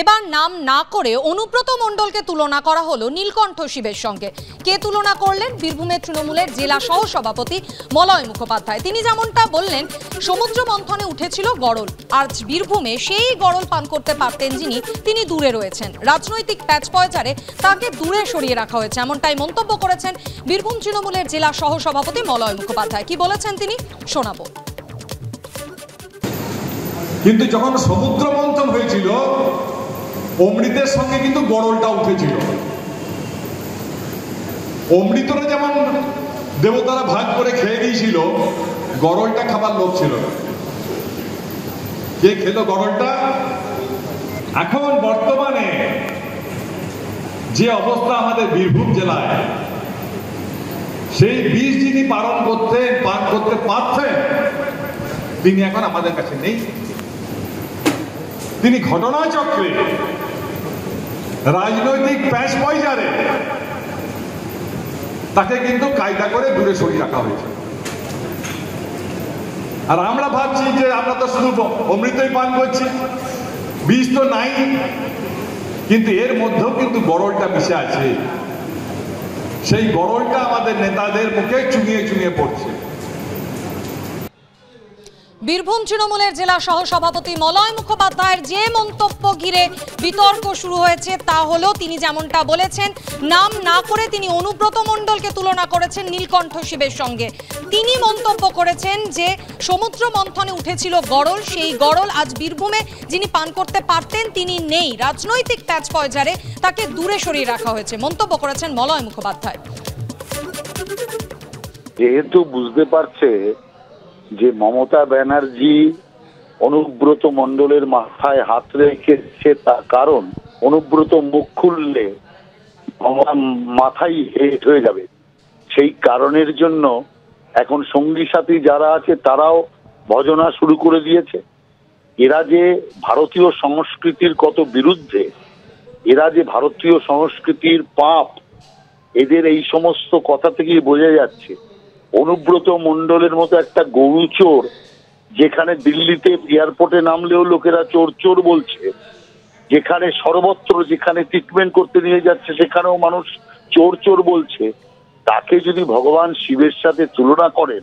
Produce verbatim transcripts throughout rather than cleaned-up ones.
এবার নাম না করে অনুব্রত মণ্ডলকে তুলনা করা হলো নীলকণ্ঠ শিবের সঙ্গে। কে তুলনা করলেন? বীরভূমের তৃণমূলের জেলা সহসভাপতি মলয় মুখোপাধ্যায়। তিনি যেমনটা বললেন, সমুদ্র মন্থনে উঠেছিল গড়ল, আর বীরভূমে সেই গড়ল পান করতে পারতেন যিনি, তিনি দূরে রয়েছেন। রাজনৈতিক প্যাচ পয়চারে তাকে দূরে সরিয়ে রাখা হয়েছে, এমনটাই মন্তব্য করেছেন বীরভূম তৃণমূলের জেলা সহসভাপতি মলয় মুখোপাধ্যায়। কি বলেছেন তিনি, শোনাবো। কিন্তু যখন সমুদ্র মন্থন হয়েছিল, অমৃতের সঙ্গে কিন্তু গড়লটা উঠেছিল। অমৃতরা যেমন দেবতারা ভাগ করে খেয়ে গিয়েছিল, গড়লটা খাবার লোভ ছিল না। কে খেল গড়লটা? এখন বর্তমানে যে অবস্থা আমাদের বীরভূম জেলায়, সেই বীজ যিনি পালন করতে পান করতে পারতেন, তিনি এখন আমাদের কাছে নেই। তিনি ঘটনাচক্রে রাজনৈতিক প্যাচ পয়সারে তাকে কিন্তু কায়দা করে দূরে সরিয়ে রাখা হয়েছে। আর আমরা ভাবছি যে আমরা তো শুধু অমৃতই পান করছি, বীজ তো নাই, কিন্তু এর মধ্যেও কিন্তু গড়লটা মিশে আছে। সেই গড়লটা আমাদের নেতাদের মুখে চুঙিয়ে চুঙিয়ে পড়ছে। বীরভূম তৃণমূলের জেলা সহসভাপতি মলয় মুখোপাধ্যায়ের যে মন্তব্য ঘিরে বিতর্ক শুরু হয়েছে তা হলো, তিনি যেমনটা বলেছেন, নাম না করে তিনি অনুব্রত মণ্ডলকে তুলনা করেছেন নীলকণ্ঠ শিবের সঙ্গে। তিনি মন্তব্য করেছেন যে সমুদ্র মন্থনে উঠেছিল গড়ল, সেই গড়ল আজ বীরভূমে যিনি পান করতে পারতেন তিনি নেই। রাজনৈতিক প্যাচ পয়জারে তাকে দূরে সরিয়ে রাখা হয়েছে, মন্তব্য করেছেন মলয় মুখোপাধ্যায়। যেহেতু বুঝতে পারছে যে মমতা ব্যানার্জি অনুব্রত মণ্ডলের মাথায় হাত রেখেছে, তার কারণ অনুব্রত মুখ খুললে মাথায় হেট হয়ে যাবে। সেই কারণের জন্য এখন সঙ্গী সাথী যারা আছে তারাও ভজনা শুরু করে দিয়েছে। এরা যে ভারতীয় সংস্কৃতির কত বিরুদ্ধে, এরা যে ভারতীয় সংস্কৃতির পাপ, এদের এই সমস্ত কথা থেকেই বোঝা যাচ্ছে। অনুব্রত মণ্ডলের মতো একটা গরু চোর, যেখানে দিল্লিতে এয়ারপোর্টে নামলেও লোকেরা চোর চোর বলছে, যেখানে সর্বত্র যেখানে ট্রিটমেন্ট করতে নিয়ে যাচ্ছে সেখানেও মানুষ চোর চোর বলছে, তাকে যদি ভগবান শিবের সাথে তুলনা করেন,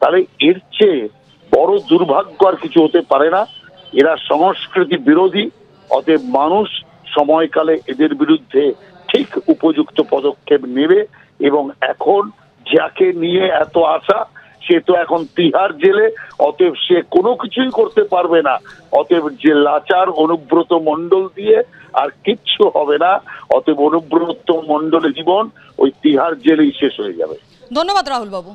তাহলে এর চেয়ে বড় দুর্ভাগ্য আর কিছু হতে পারে না। এরা সংস্কৃতি বিরোধী, অতএব মানুষ সময়কালে এদের বিরুদ্ধে ঠিক উপযুক্ত পদক্ষেপ নেবে। এবং এখন যাকে নিয়ে এত আশা, সে তো এখন তিহার জেলে, অতএব সে কোনো কিছুই করতে পারবে না। অতএব যে লাচার অনুব্রত মণ্ডল দিয়ে আর কিচ্ছু হবে না। অতএব অনুব্রত মণ্ডলের জীবন ওই তিহার জেলেই শেষ হয়ে যাবে। ধন্যবাদ রাহুল বাবু।